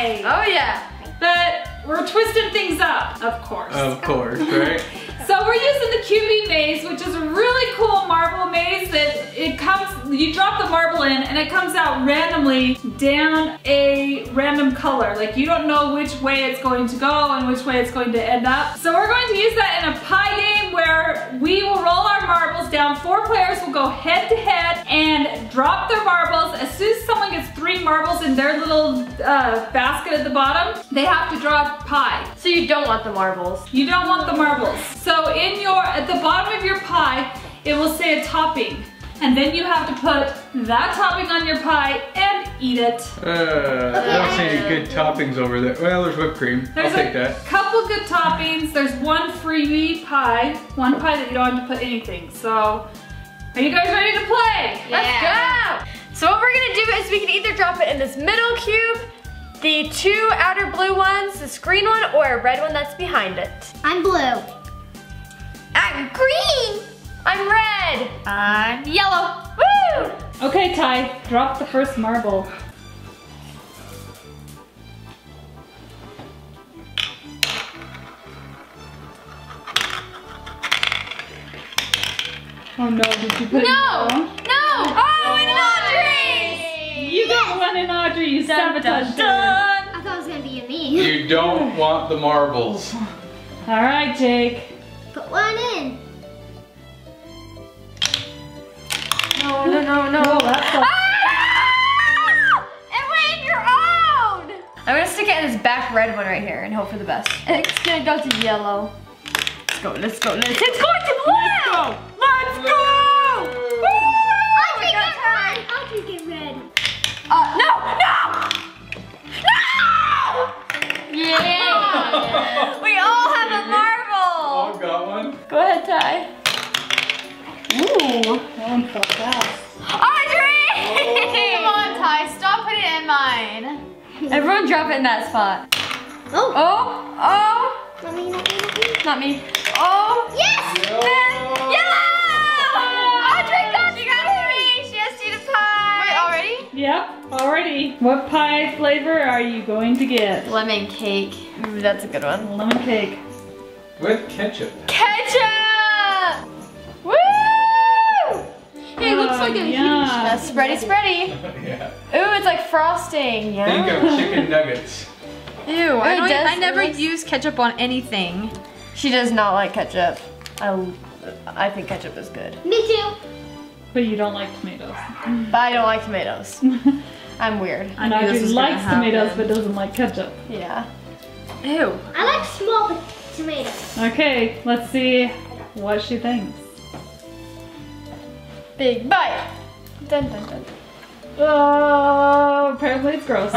Yay! Oh yeah. But we're twisting things up, of course. Of course, right? So we're using the QB maze, which is a really cool marble maze that it comes, you drop the marble in and it comes out randomly down a random color. Like you don't know which way it's going to go and which way it's going to end up. So we're going to use that in a pie game where we will roll our marbles down. 4 players will go head to head and drop their marbles. As soon as someone gets 3 marbles in their little basket at the bottom, they have to draw a pie. So you don't want the marbles. You don't want the marbles. So at the bottom of your pie, it will say a topping. And then you have to put that topping on your pie and eat it. I don't see any good toppings over there. Well, there's whipped cream. I'll take that. There's a couple good toppings. There's one freebie pie. One pie that you don't have to put anything. So, are you guys ready to play? Yeah. Let's go! So what we're gonna do is we can either drop it in this middle cube, the 2 outer blue ones, this green one, or a red one that's behind it. I'm blue. I'm green. I'm red. I'm yellow. Woo! Okay, Ty, drop the first marble. Oh no, did you put it in? No! No! Oh, in Audrey's! You got one in Audrey, you sabotaged it. I thought it was gonna be in me. You don't want the marbles. All right, Jake. Put one in. No, no, no, no. Evelyn, your own! I'm gonna stick it in this back red one right here and hope for the best. It's gonna go to yellow. Let's go, let's go, let's go. It's going to blue! Let's go! Let's go! Woo! I'll take it red! I'll take it red. No! No! No! Yeah! We all have a mark. Got one. Go ahead, Ty. Ooh, that one fell fast. Audrey! Oh. Come on, Ty, stop putting it in mine. Everyone drop it in that spot. Oh, oh, oh. Not me, not me, not me. Not me. Oh, yes! Yellow! Yellow! Audrey got it! She got it! She has to eat a pie. Wait, already? Yep, already. What pie flavor are you going to get? Lemon cake. Ooh, that's a good one. Lemon cake. With ketchup. Ketchup! Woo! Hey, it looks like a huge spready spready. Yeah. Ooh, it's like frosting. Yeah. Think of chicken nuggets. Ew, I never use ketchup on anything. She does not like ketchup. I think ketchup is good. Me too. But you don't like tomatoes. But I don't like tomatoes. I'm weird. I know she likes tomatoes but doesn't like ketchup. Yeah. Ew. I like small potatoes. Okay, let's see what she thinks. Big bite. Dun, dun, dun. Oh, apparently it's gross. I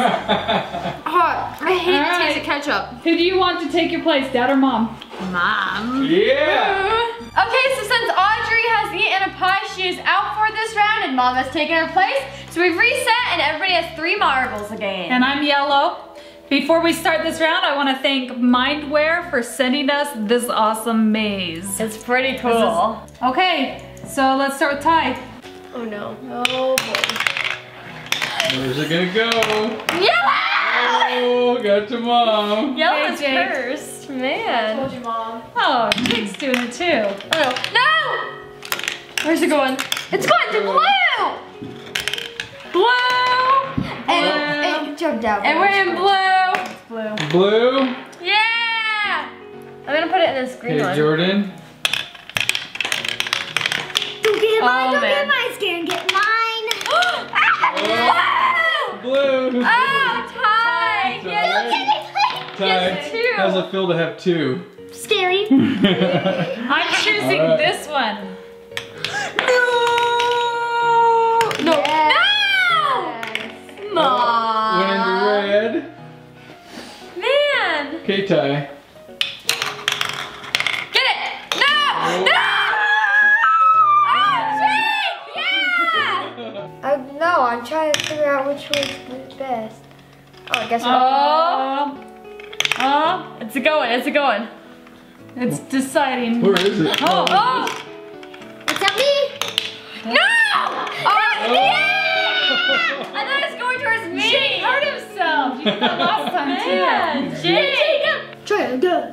hate the taste of ketchup. Who do you want to take your place, Dad or Mom? Mom. Yeah. Ooh. Okay, so since Audrey has eaten a pie, she is out for this round and Mom has taken her place. So we've reset and everybody has 3 marbles again. And I'm yellow. Before we start this round, I want to thank Mindware for sending us this awesome maze. It's pretty cool. Okay, so let's start with Ty. Oh no. Oh boy. Where's it gonna go? Yellow! Oh, got to Mom. Yellow is first. Man. I told you, Mom. Oh, Jake's doing it too. Oh no! No! Where's it going? It's going to blue! Blue! And it jumped out. And we're in blue. Blue. Blue? Yeah! I'm gonna put it in this green one. Jordan. Don't get mine, don't get mine. It's gonna get mine. Blue. Blue. Oh, Ty. Yes. Ty, how's it feel to have 2? Scary. I'm choosing this one. No. No. Yes. No. Mom. Went into red. Okay, Ty. Get it! No! Oh. No! Oh, Jake! Yeah! No, I'm trying to figure out which one's best. Oh, I guess it's a going, it's a going. It's deciding. Where is it? Oh! Oh! It's at me! No! Oh! Yeah! I thought it was going towards me! Jake hurt himself! up. You did that last time too. Yeah, Jake. Try it again.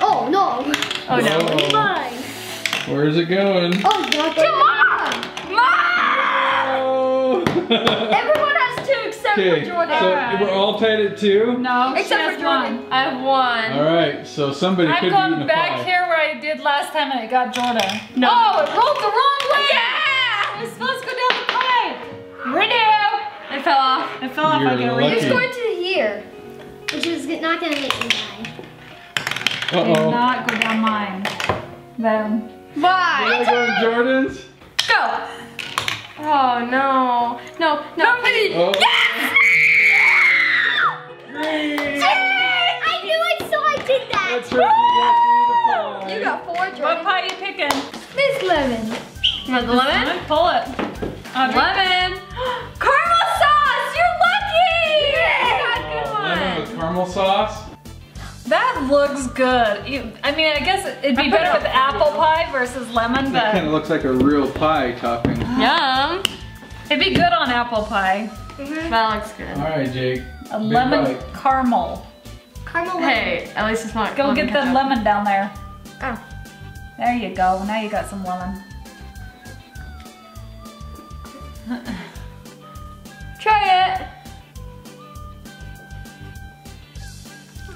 Oh no. Oh no. Oh. Fine. Where is it going? Oh, not to Mom. Mom. Everyone has two except for Jordan. So we're all tied at two. No, except for Jordan. One. I have one. All right. So somebody could be in the five. I've gone back here where I did last time and I got Jordan. No. Oh, it rolled the wrong way. Yeah. It was supposed to go down the pipe. Ready? It fell off. It fell off. You're just going to here, which is not going to make me die. Uh-oh. Did not go down mine. Then. Why? Go to Jordan's? Go. Oh, no. No, no. Nobody. Oh. Yes! Jake! I knew it, so I did that. That's right. You got four, Jordan. What pie are you picking? This lemon. You want the lemon? Lemon? Pull it. Lemon. Caramel sauce! You're lucky! Yeah. Good one. Lemon with caramel sauce? That looks good. I mean, I guess it'd be better with apple pie versus lemon, but... It kind of looks like a real pie topping. Yum. It'd be good on apple pie. Mm-hmm. That looks good. All right, Jake. A lemon caramel. Caramel lemon. Hey, at least it's not... Go get the lemon down there. Oh. There you go. Now you got some lemon. Try it.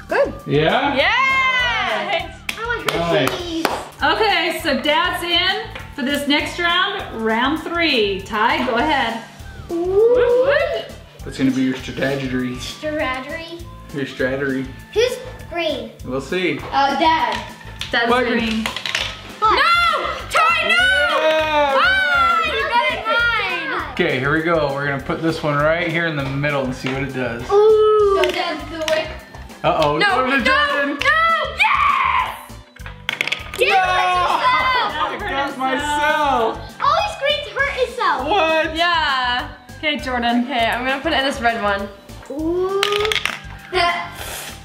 Good. Yeah? Yeah! Right. I like cookies. Okay, so Dad's in for this next round, round three. Ty, go ahead. Ooh. That's gonna be your strategy. Strategy? Your strategy. Who's green? We'll see. Oh, Dad. Dad's green. What? No! Ty, no! Yeah. Mine! You got it mine! Okay, here we go. We're gonna put this one right here in the middle and see what it does. Ooh! So Dad's the wick. Uh-oh, no, no, Jordan. No, yes! Damn, no! I got myself! All these greens hurt itself. What? Yeah. Okay, Jordan. Okay, I'm gonna put it in this red one. Ooh. That,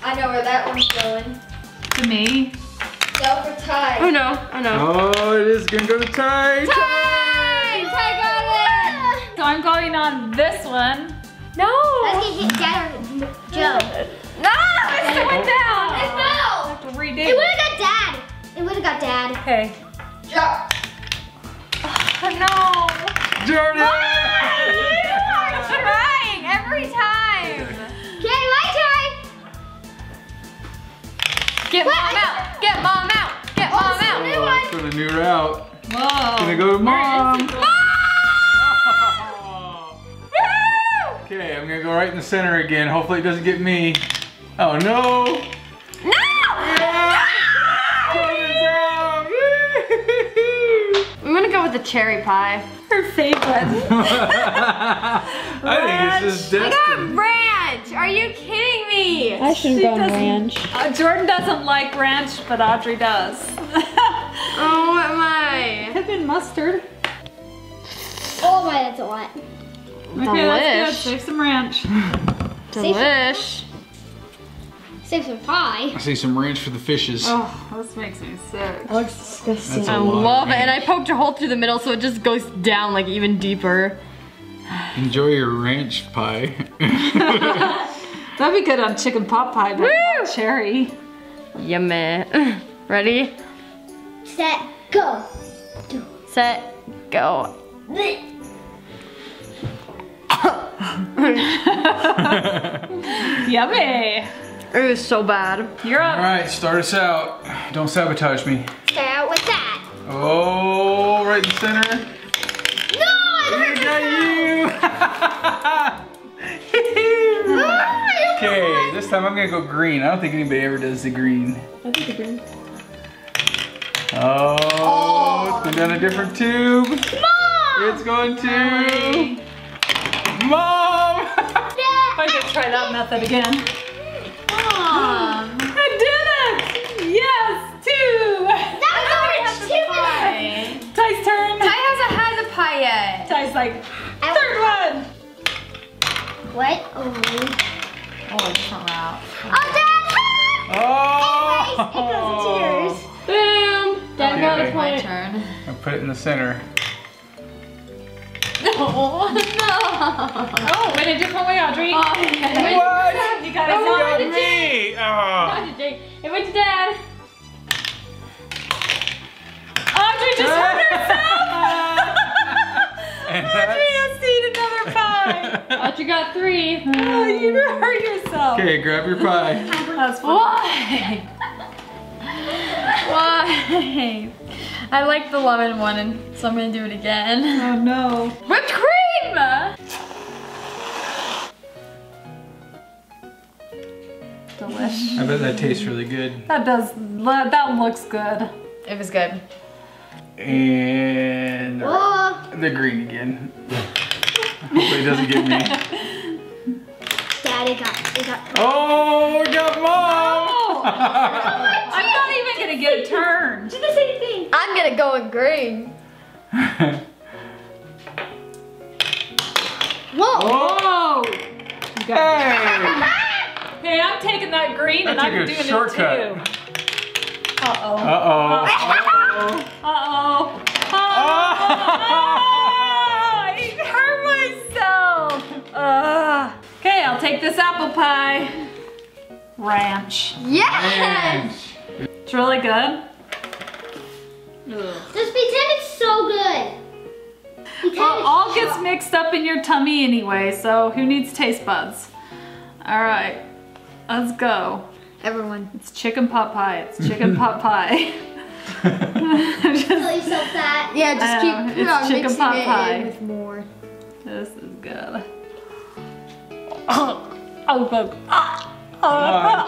I know where that one's going. To me? No, for Ty. Oh no, I know. Oh, it is gonna go to Ty. Ty! Ty got it! So I'm going on this one. No! Let's get hit down, Joe. No! It's going down! It fell! I have to redo it. It would've got Dad. It would've got Dad. Okay. Joe. Oh, no. Jordan! Why? You are trying every time. Okay, my turn. Get Mom out! Get Mom out! Get Mom out! New one. For the new route. Whoa. Gonna go to Mom. Okay, I'm gonna go right in the center again. Hopefully it doesn't get me. Oh no! No! Yeah. No! I'm gonna go with the cherry pie. Her favorite. I think it's just destiny. I got ranch! Are you kidding me? I shouldn't go ranch. Jordan doesn't like ranch, but Audrey does. Oh, what am I? Could have been mustard. Oh my, that's a lot. Okay, delish. That's good. Save some ranch. Delish. Save some pie. I save some ranch for the fishes. Oh, this makes me sick. That looks disgusting. I love it. And I poked a hole through the middle so it just goes down like even deeper. Enjoy your ranch pie. That'd be good on chicken pot pie, but not cherry. Yummy. Ready? Set, go. Set, go. Yummy. It was so bad. You're up. All right, start us out. Don't sabotage me. Start out with that. Oh, right in the center. No, I got you. Okay, this time I'm gonna go green. I don't think anybody ever does the green. I did the green. Oh, it's been down a different tube. Mom! It's going to. Hey. Mom! I could try that method again. Mom! I did it! Yes! Two! That was over 2 minutes! Ty's turn. Ty hasn't had the pie yet. Ty's like, third one! What? Oh. Oh, it's not out. Oh, Dad! Oh! It goes to yours. Boom! Dad got a point. My turn. I put it in the center. Oh, No. Oh, went a different way, Audrey. Oh, okay. What? You got it. It went to Jake. It went to Jake. It went to Dad. Audrey just hurt herself. Audrey just ate another pie. Audrey got 3. Oh, you hurt yourself. Okay, grab your pie. Why? Why? I like the lemon one, and so I'm gonna do it again. Oh no. Whipped cream! Delish. I bet that tastes really good. That does, that looks good. It was good. And the green again. Hopefully it doesn't get me. Dad, it got. Oh, it got Mom! Oh. I'm not even gonna get a turn. Do the same thing. I'm gonna go in green. Whoa! Whoa! You got hey! Hey, I'm taking that green. That's and I'm doing shortcut. It too. Uh oh. Uh oh. Uh oh. Uh oh. I hurt myself. Okay, I'll take this apple pie. Ranch. Yes! Ranch. It's really good. This pretend it's so good. Well, it all gets mixed up in your tummy anyway, so who needs taste buds? All right, let's go. Everyone. It's chicken pot pie. It's chicken pot pie. Just, really so fat. Yeah, just keep chicken pot pie with more. This is good. Oh, fuck.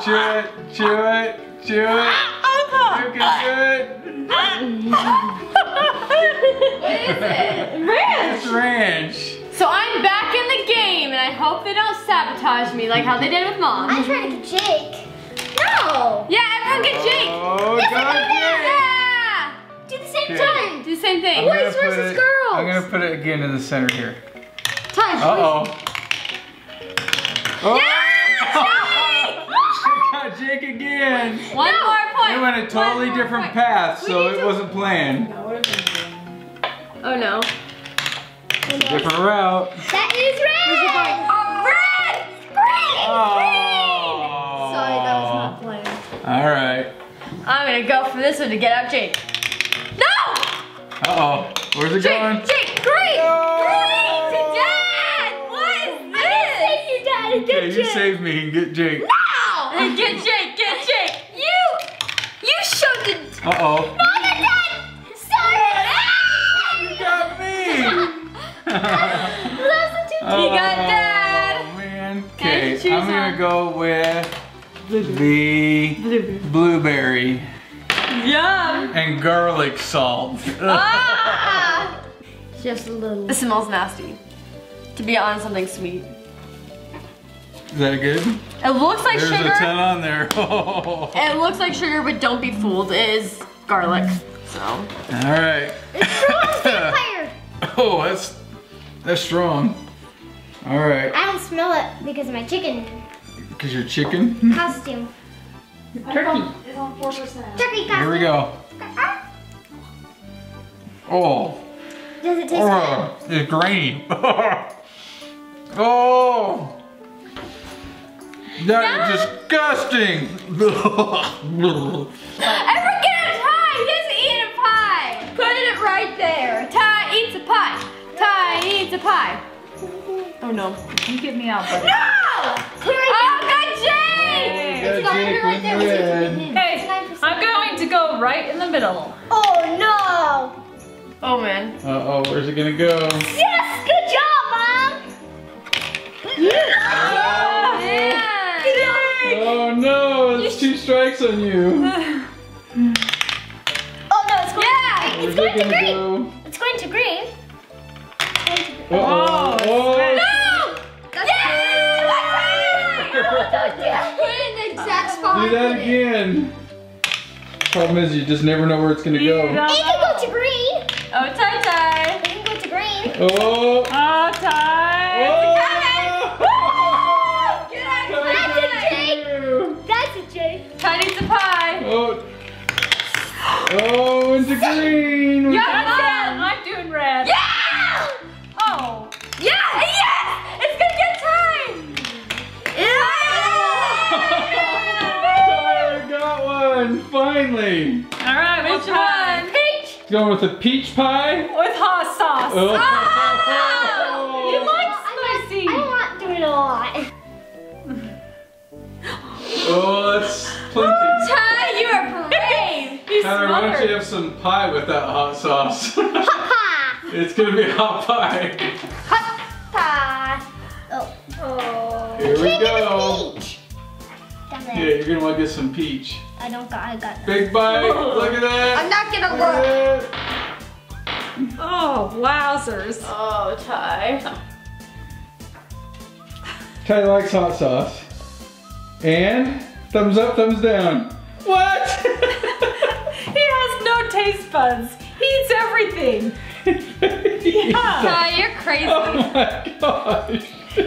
Chew it. You can do it. What is it? Ranch. It's ranch. So I'm back in the game, and I hope they don't sabotage me like how they did with Mom. I'm trying to get Jake. No. Yeah, everyone get Jake. Oh, yes, I got it. Yeah. Do the same time. Do the same thing. Boys versus girls. I'm gonna put it again in the center here. Time. Oh. Yeah. Jake again. One more point. It went a totally different path, so it wasn't planned. Oh no. Different route. That is red! Oh, red! Green! Oh. Green! Sorry, that was not planned. Alright. I'm gonna go for this one to get out Jake. No! Uh oh. Where's it going? Jake, green! No! Green to Dad! What is this? Save your dad and get Jake. You save me and get Jake. No! Hey, get Jake! You shoved it! Uh-oh. Mom and Dad! Sorry! You got me! You got Dad! Oh, man. Okay, I'm gonna go with the blueberry. Yum! And garlic salt. Ah! Just a little. It smells nasty. To be honest, something sweet. Is that good? It looks like sugar. There's a 10 on there. It looks like sugar, but don't be fooled. It is garlic, so. All right. It's strong vampire. Oh, that's strong. All right. I don't smell it because of my chicken. Because your chicken? Costume. Turkey. It's on 4%. Turkey costume. Here we go. Oh. Does it taste good? It's grainy. Oh. That is disgusting! Ever get a Ty? He doesn't eat a pie! Put it right there! Ty eats a pie! Ty eats a pie! Oh no, you get me out, buddy. No! Oh, got Jake! It's got it right there. Okay, I'm going to go right in the middle. Oh no! Oh man. Uh oh, where's it gonna go? Yes! Good job, Mom! Oh man! Oh no, it's 2 strikes on you. Oh no, it's going to green. It's going to green. Uh-oh. Oh, no! That's yeah! Put it in the exact spot. Do that again. Problem is you just never know where it's going to go. It can go to green. Oh, Ty. It can go to green. Oh. Oh, Ty. Oh. Ty needs a pie. Oh, into green. Yeah, I'm doing red. Yeah! Oh. one, finally. All right, which one? Peach. Going with a peach pie? With hot sauce. Oh. Oh. You like spicy. I want to do it a lot. Oh, that's plenty. Ty, you are brave. Tyler, why don't you have some pie with that hot sauce? Hot pie. It's going to be hot pie. Hot pie. Oh. Oh. Here we go. Yeah, you're going to want to get some peach. I got that. Big bite. Oh. Look at that. I'm not going to look. Oh, wowzers. Oh, Ty. Ty likes hot sauce. And thumbs up, thumbs down. What? He has no taste buds. He eats everything. Yeah. Ty, you're crazy. Oh my gosh. Oh, he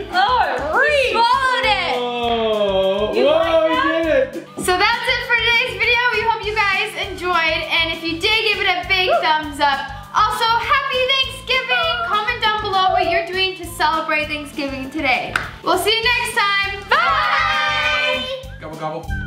swallowed it. Oh, you like that? Did it. So that's it for today's video. We hope you guys enjoyed. And if you did, give it a big thumbs up. Also, happy Thanksgiving. Comment down below what you're doing to celebrate Thanksgiving today. We'll see you next time. Bye. Bye. Gobble, gobble.